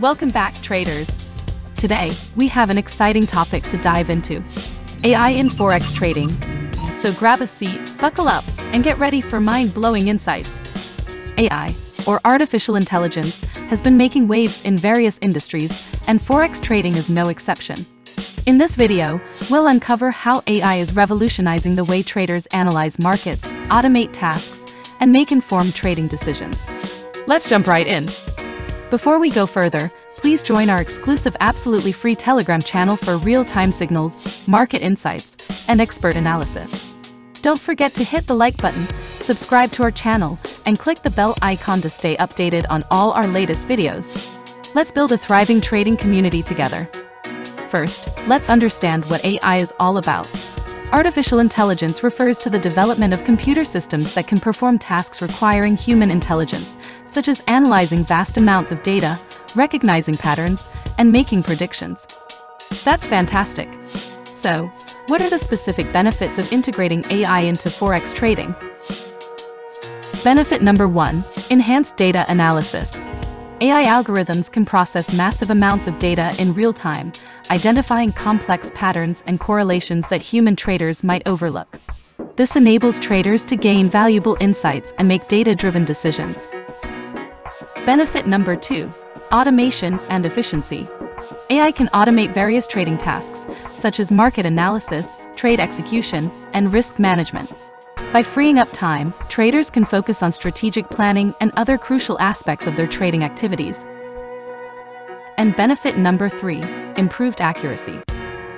Welcome back, traders. Today, we have an exciting topic to dive into: AI in Forex trading. So grab a seat, buckle up, and get ready for mind-blowing insights. AI, or artificial intelligence, has been making waves in various industries, and Forex trading is no exception. In this video, we'll uncover how AI is revolutionizing the way traders analyze markets, automate tasks, and make informed trading decisions. Let's jump right in. Before we go further, please join our exclusive absolutely free Telegram channel for real-time signals, market insights, and expert analysis. Don't forget to hit the like button, subscribe to our channel, and click the bell icon to stay updated on all our latest videos. Let's build a thriving trading community together. First, let's understand what AI is all about. Artificial intelligence refers to the development of computer systems that can perform tasks requiring human intelligence, such as analyzing vast amounts of data, recognizing patterns, and making predictions. That's fantastic. So, what are the specific benefits of integrating AI into Forex trading? Benefit number one, enhanced data analysis. AI algorithms can process massive amounts of data in real time, identifying complex patterns and correlations that human traders might overlook. This enables traders to gain valuable insights and make data-driven decisions. Benefit number two, automation and efficiency. AI can automate various trading tasks, such as market analysis, trade execution, and risk management. By freeing up time, traders can focus on strategic planning and other crucial aspects of their trading activities. And benefit number three, improved accuracy.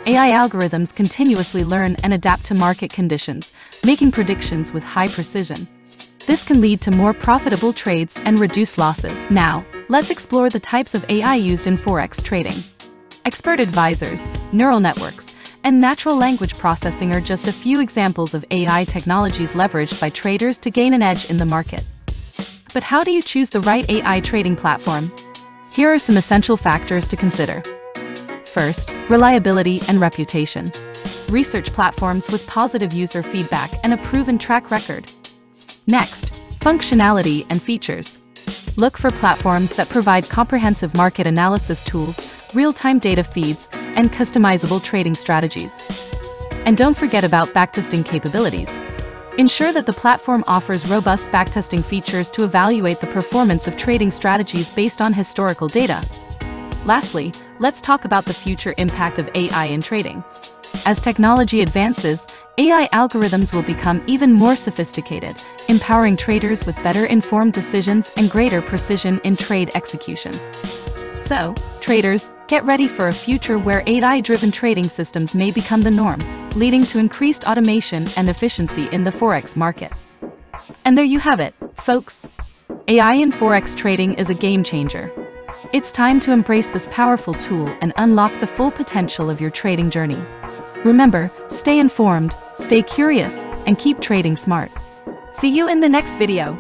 AI algorithms continuously learn and adapt to market conditions, making predictions with high precision. This can lead to more profitable trades and reduce losses. Now, let's explore the types of AI used in Forex trading. Expert advisors, neural networks, and natural language processing are just a few examples of AI technologies leveraged by traders to gain an edge in the market. But how do you choose the right AI trading platform? Here are some essential factors to consider. First, reliability and reputation. Research platforms with positive user feedback and a proven track record. Next, functionality and features. Look for platforms that provide comprehensive market analysis tools, real-time data feeds, and customizable trading strategies. And don't forget about backtesting capabilities. Ensure that the platform offers robust backtesting features to evaluate the performance of trading strategies based on historical data. Lastly, let's talk about the future impact of AI in trading. As technology advances, AI algorithms will become even more sophisticated, empowering traders with better informed decisions and greater precision in trade execution. So, traders, get ready for a future where AI-driven trading systems may become the norm, leading to increased automation and efficiency in the Forex market. And there you have it, folks. AI in Forex trading is a game changer. It's time to embrace this powerful tool and unlock the full potential of your trading journey. Remember, stay informed, stay curious, and keep trading smart. See you in the next video.